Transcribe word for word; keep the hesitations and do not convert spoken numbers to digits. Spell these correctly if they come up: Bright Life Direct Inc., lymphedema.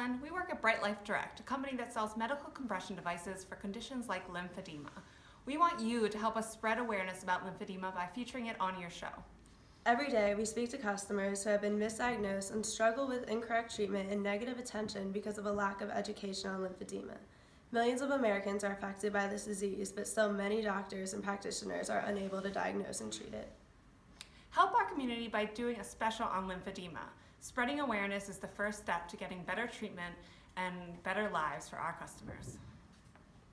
John. We work at Bright Life Direct, a company that sells medical compression devices for conditions like lymphedema. We want you to help us spread awareness about lymphedema by featuring it on your show. Every day, we speak to customers who have been misdiagnosed and struggle with incorrect treatment and negative attention because of a lack of education on lymphedema. Millions of Americans are affected by this disease, but so many doctors and practitioners are unable to diagnose and treat it. Help our community by doing a special on lymphedema. Spreading awareness is the first step to getting better treatment and better lives for our customers.